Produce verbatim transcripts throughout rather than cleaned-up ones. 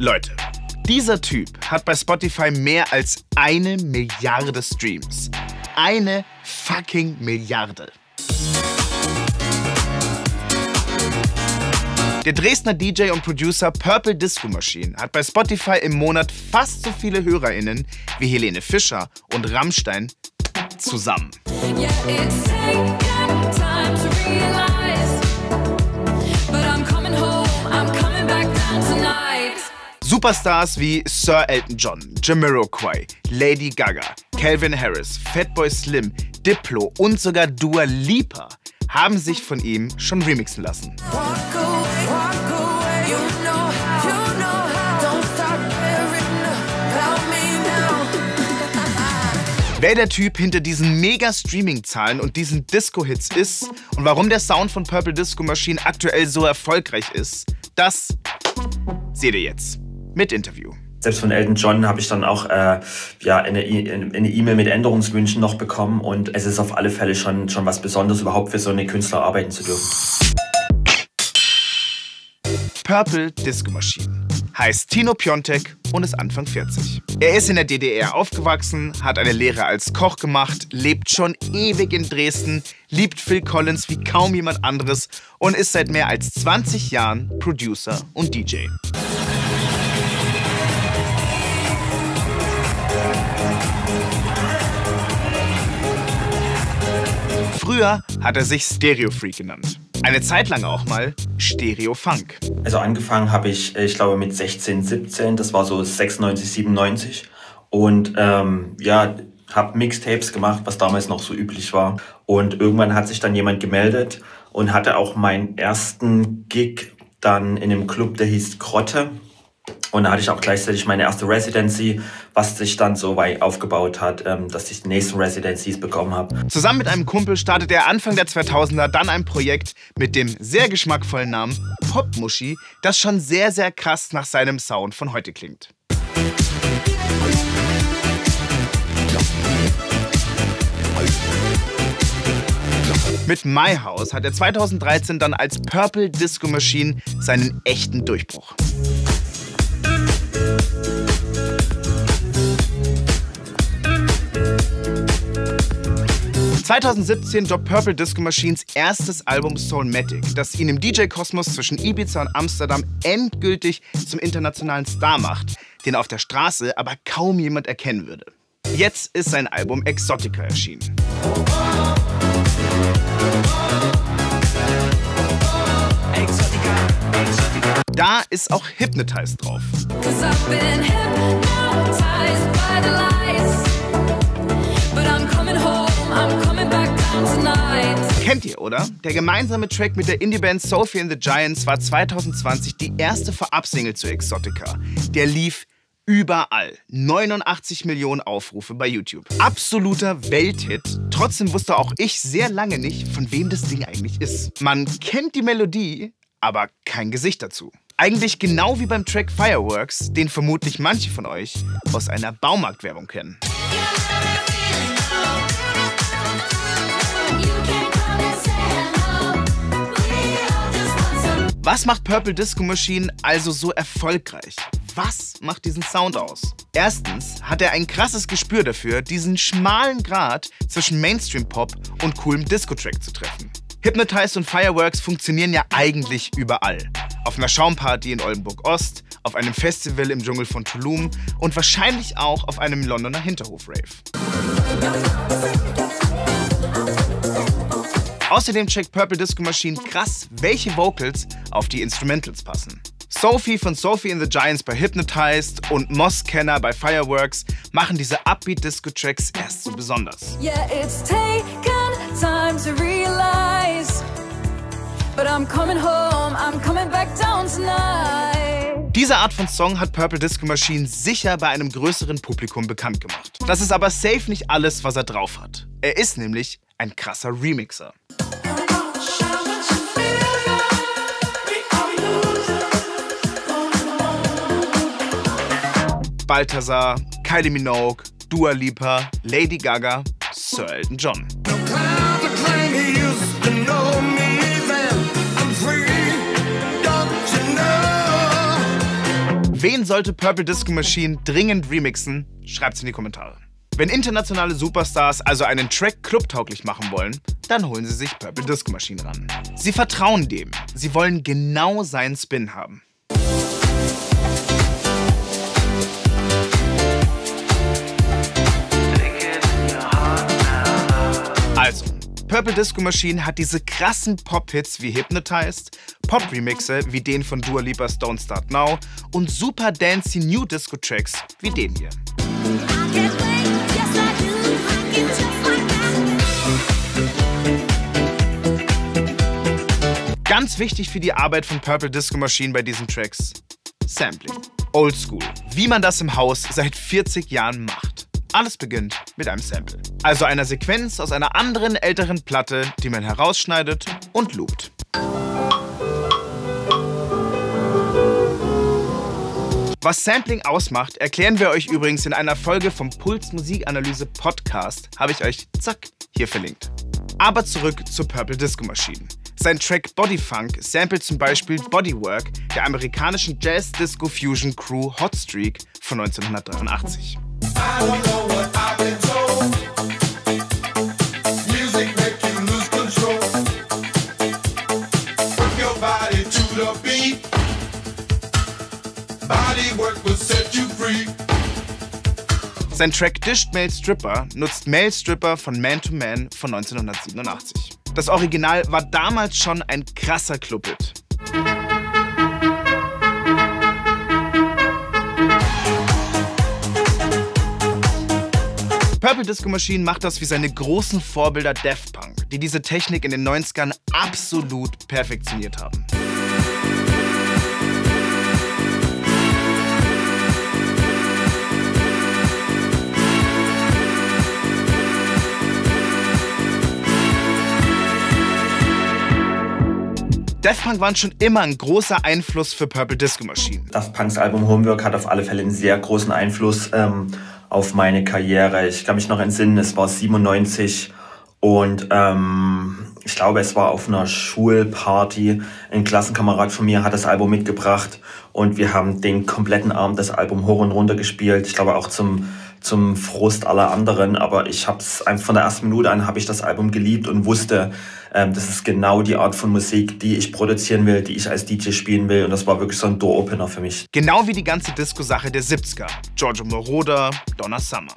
Leute, dieser Typ hat bei Spotify mehr als eine Milliarde Streams. Eine fucking Milliarde. Der Dresdner D J und Producer Purple Disco Machine hat bei Spotify im Monat fast so viele HörerInnen wie Helene Fischer und Rammstein zusammen. Yeah, it's taken time to realize, but I'm coming home, I'm coming back down tonight. Superstars wie Sir Elton John, Jamiroquai, Lady Gaga, Calvin Harris, Fatboy Slim, Diplo und sogar Dua Lipa haben sich von ihm schon remixen lassen. Wer der Typ hinter diesen Mega-Streaming-Zahlen und diesen Disco-Hits ist und warum der Sound von Purple Disco Machine aktuell so erfolgreich ist, das seht ihr jetzt mit Interview. Selbst von Elton John habe ich dann auch äh, ja, eine E-Mail mit Änderungswünschen noch bekommen und es ist auf alle Fälle schon, schon was Besonderes, überhaupt für so einen Künstler arbeiten zu dürfen. Purple Disco Machine heißt Tino Piontek und ist Anfang vierzig. Er ist in der D D R aufgewachsen, hat eine Lehre als Koch gemacht, lebt schon ewig in Dresden, liebt Phil Collins wie kaum jemand anderes und ist seit mehr als zwanzig Jahren Producer und D J. Früher hat er sich Stereo Freak genannt. Eine Zeit lang auch mal Stereo Funk. Also angefangen habe ich, ich glaube mit sechzehn, siebzehn, das war so sechsundneunzig, siebenundneunzig. Und ähm, ja, habe Mixtapes gemacht, was damals noch so üblich war. Und irgendwann hat sich dann jemand gemeldet und hatte auch meinen ersten Gig dann in einem Club, der hieß Grotte. Und da hatte ich auch gleichzeitig meine erste Residency, was sich dann so weit aufgebaut hat, dass ich die nächsten Residencies bekommen habe. Zusammen mit einem Kumpel startet er Anfang der zweitausender dann ein Projekt mit dem sehr geschmackvollen Namen Popmuschi, das schon sehr, sehr krass nach seinem Sound von heute klingt. Mit My House hat er zweitausenddreizehn dann als Purple Disco Machine seinen echten Durchbruch. zweitausendsiebzehn droppt Purple Disco Machines erstes Album Soulmatic, das ihn im D J-Kosmos zwischen Ibiza und Amsterdam endgültig zum internationalen Star macht, den auf der Straße aber kaum jemand erkennen würde. Jetzt ist sein Album Exotica erschienen. Da ist auch Hypnotized drauf. Kennt ihr, oder? Der gemeinsame Track mit der Indie-Band Sophie and the Giants war zweitausendzwanzig die erste Vorab-Single zu Exotica. Der lief überall. neunundachtzig Millionen Aufrufe bei YouTube. Absoluter Welthit. Trotzdem wusste auch ich sehr lange nicht, von wem das Ding eigentlich ist. Man kennt die Melodie, aber kein Gesicht dazu. Eigentlich genau wie beim Track Fireworks, den vermutlich manche von euch aus einer Baumarktwerbung kennen. Was macht Purple Disco Machine also so erfolgreich? Was macht diesen Sound aus? Erstens hat er ein krasses Gespür dafür, diesen schmalen Grat zwischen Mainstream-Pop und coolem Disco-Track zu treffen. Hypnotized und Fireworks funktionieren ja eigentlich überall. Auf einer Schaumparty in Oldenburg-Ost, auf einem Festival im Dschungel von Tulum und wahrscheinlich auch auf einem Londoner Hinterhof-Rave. Außerdem checkt Purple Disco Machine krass, welche Vocals auf die Instrumentals passen. Sophie von Sophie and the Giants bei Hypnotized und Moss Kenner bei Fireworks machen diese Upbeat-Disco-Tracks erst so besonders. Yeah, it's taken time to realize, but I'm coming home, I'm coming back down tonight. Diese Art von Song hat Purple Disco Machine sicher bei einem größeren Publikum bekannt gemacht. Das ist aber safe nicht alles, was er drauf hat. Er ist nämlich ein krasser Remixer. Balthasar, Kylie Minogue, Dua Lipa, Lady Gaga, Sir Elton John. Wen sollte Purple Disco Machine dringend remixen? Schreibt's in die Kommentare. Wenn internationale Superstars also einen Track clubtauglich machen wollen, dann holen sie sich Purple Disco Machine ran. Sie vertrauen dem. Sie wollen genau seinen Spin haben. Also, Purple Disco Machine hat diese krassen Pop-Hits wie Hypnotized, Pop-Remixe wie den von Dua Lipas Don't Start Now und super dancey New Disco-Tracks wie den hier. Ganz wichtig für die Arbeit von Purple Disco Machine bei diesen Tracks: Sampling. Oldschool. Wie man das im Haus seit vierzig Jahren macht. Alles beginnt mit einem Sample, also einer Sequenz aus einer anderen älteren Platte, die man herausschneidet und loopt. Was Sampling ausmacht, erklären wir euch übrigens in einer Folge vom Puls Musikanalyse Podcast, habe ich euch zack hier verlinkt. Aber zurück zu Purple Disco Machine. Sein Track Body-Funk samplet zum Beispiel Bodywork der amerikanischen Jazz-Disco-Fusion-Crew Hot Streak von neunzehnhundertdreiundachtzig. Sein Track Dished Male Stripper nutzt Male Stripper von Man to Man von neunzehnhundertsiebenundachtzig. Das Original war damals schon ein krasser Clubhit. Purple Disco Machine macht das wie seine großen Vorbilder Daft Punk, die diese Technik in den neunzigern absolut perfektioniert haben. Daft Punk waren schon immer ein großer Einfluss für Purple Disco Machine. Daft Punks Album Homework hat auf alle Fälle einen sehr großen Einfluss ähm, auf meine Karriere. Ich kann mich noch entsinnen, es war siebenundneunzig und ähm, ich glaube, es war auf einer Schulparty. Ein Klassenkamerad von mir hat das Album mitgebracht und wir haben den kompletten Abend das Album hoch und runter gespielt. Ich glaube auch zum zum Frust aller anderen, aber ich hab's einfach von der ersten Minute an habe ich das Album geliebt und wusste, ähm, das ist genau die Art von Musik, die ich produzieren will, die ich als D J spielen will, und das war wirklich so ein Door-Opener für mich. Genau wie die ganze Disco-Sache der siebziger, Giorgio Moroder, Donna Summer.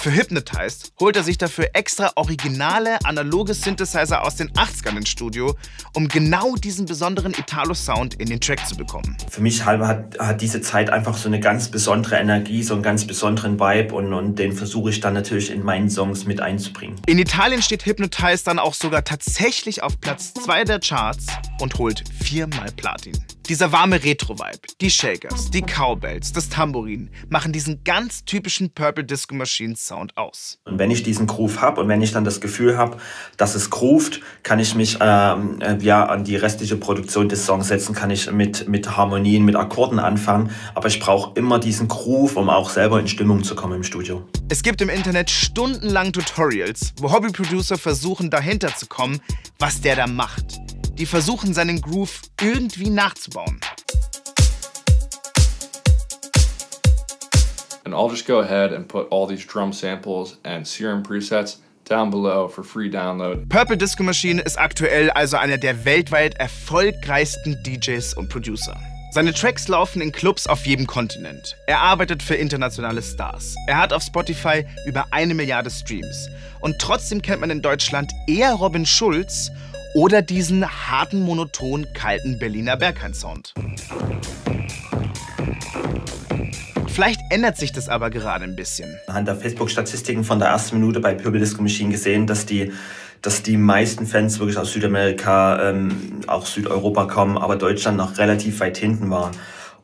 Für Hypnotized holt er sich dafür extra originale, analoge Synthesizer aus den achtzigern ins Studio, um genau diesen besonderen Italo-Sound in den Track zu bekommen. Für mich hat, hat diese Zeit einfach so eine ganz besondere Energie, so einen ganz besonderen Vibe, und, und den versuche ich dann natürlich in meinen Songs mit einzubringen. In Italien steht Hypnotized dann auch sogar tatsächlich auf Platz zwei der Charts und holt viermal Platin. Dieser warme Retro-Vibe, die Shakers, die Cowbells, das Tambourin machen diesen ganz typischen Purple Disco Machine Sound aus. Und wenn ich diesen Groove habe und wenn ich dann das Gefühl habe, dass es groovt, kann ich mich ähm, ja, an die restliche Produktion des Songs setzen, kann ich mit, mit Harmonien, mit Akkorden anfangen. Aber ich brauche immer diesen Groove, um auch selber in Stimmung zu kommen im Studio. Es gibt im Internet stundenlang Tutorials, wo Hobbyproducer versuchen, dahinter zu kommen, was der da macht. Die versuchen, seinen Groove irgendwie nachzubauen. And I'll just go ahead and put all these drum samples and serum presets down below for free download. Purple Disco Machine ist aktuell also einer der weltweit erfolgreichsten D Js und Producer. Seine Tracks laufen in Clubs auf jedem Kontinent. Er arbeitet für internationale Stars. Er hat auf Spotify über eine Milliarde Streams. Und trotzdem kennt man in Deutschland eher Robin Schulz oder diesen harten, monoton, kalten Berliner Berghain-Sound. Vielleicht ändert sich das aber gerade ein bisschen. Anhand der Facebook-Statistiken von der ersten Minute bei Purple Disco Machine gesehen, dass die, dass die meisten Fans wirklich aus Südamerika, ähm, auch Südeuropa kommen, aber Deutschland noch relativ weit hinten war.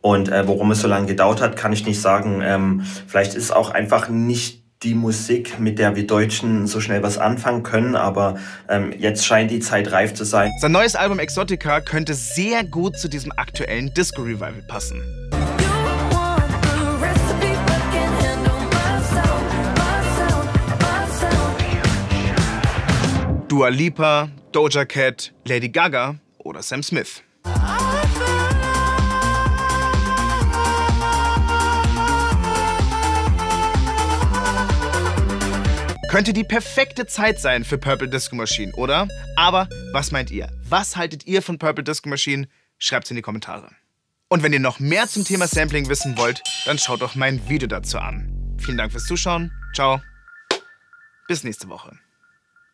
Und äh, warum es so lange gedauert hat, kann ich nicht sagen. Ähm, vielleicht ist auch einfach nicht die Musik, mit der wir Deutschen so schnell was anfangen können, aber ähm, jetzt scheint die Zeit reif zu sein. Sein neues Album Exotica könnte sehr gut zu diesem aktuellen Disco-Revival passen. Dua Lipa, Doja Cat, Lady Gaga oder Sam Smith. Könnte die perfekte Zeit sein für Purple Disco Machine, oder? Aber was meint ihr? Was haltet ihr von Purple Disco Machine? Schreibt's in die Kommentare. Und wenn ihr noch mehr zum Thema Sampling wissen wollt, dann schaut doch mein Video dazu an. Vielen Dank fürs Zuschauen. Ciao. Bis nächste Woche.